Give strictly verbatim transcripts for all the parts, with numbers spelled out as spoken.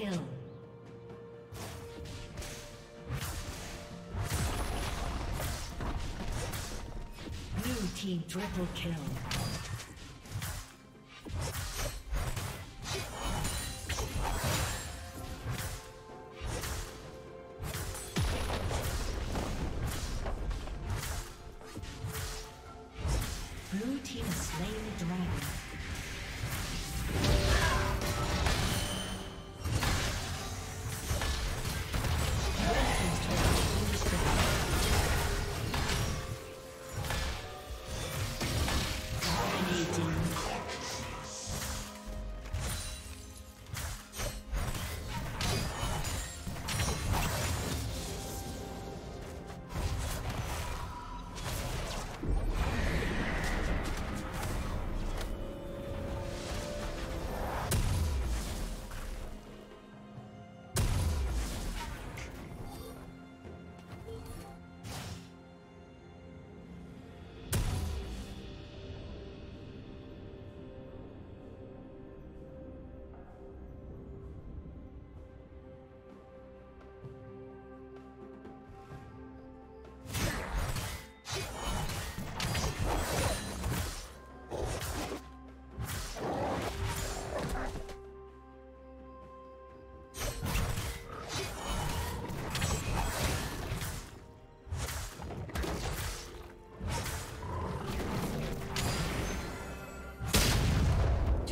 kill. Blue team triple kill.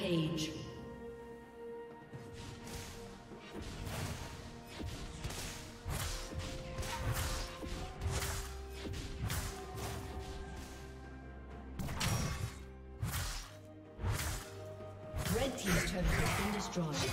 Page. Red team's turret has been destroyed.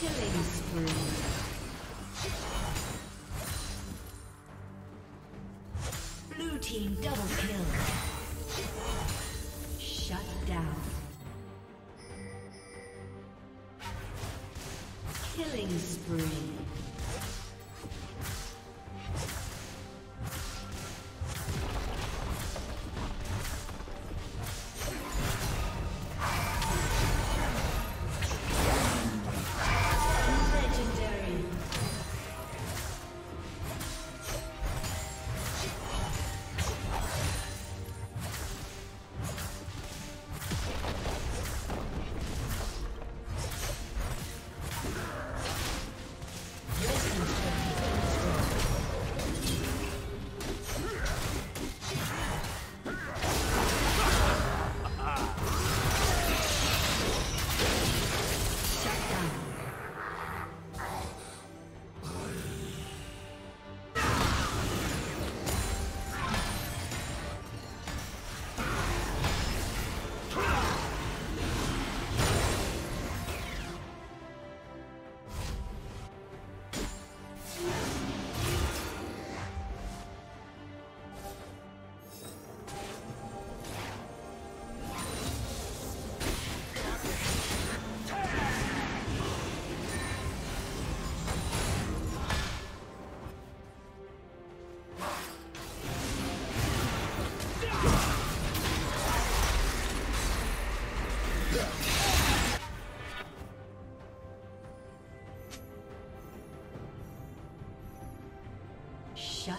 Killing spree. Blue team double kill. Shut down. Killing spree. Shut